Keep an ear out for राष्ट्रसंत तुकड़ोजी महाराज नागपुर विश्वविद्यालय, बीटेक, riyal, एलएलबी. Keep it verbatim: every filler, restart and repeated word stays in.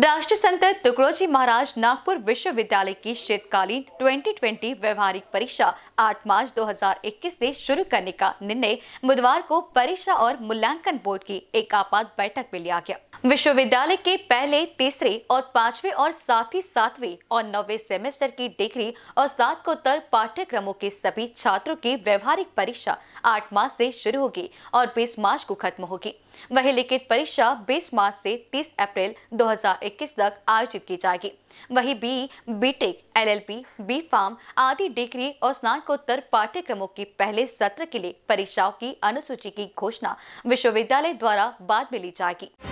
राष्ट्रसंत तुकड़ोजी महाराज नागपुर विश्वविद्यालय की शीतकालीन दो हज़ार बीस व्यवहारिक परीक्षा आठ मार्च दो हज़ार इक्कीस से शुरू करने का निर्णय बुधवार को परीक्षा और मूल्यांकन बोर्ड की एक आपात बैठक में लिया गया। विश्वविद्यालय के पहले, तीसरे और पांचवे और साथ ही सातवें और नौवे सेमेस्टर की डिग्री और स्नातकोत्तर पाठ्यक्रमों के सभी छात्रों की व्यवहारिक परीक्षा आठ मार्च से शुरू होगी और बीस मार्च को खत्म होगी। वही लिखित परीक्षा बीस मार्च से तीस अप्रैल दो हजार इक्कीस तक आयोजित की जाएगी। वही B बीटेक, एलएलबी, B Pharm आदि डिग्री और स्नातकोत्तर पाठ्यक्रमों के पहले सत्र के लिए परीक्षाओं की अनुसूची की घोषणा विश्वविद्यालय द्वारा बाद में ली जाएगी।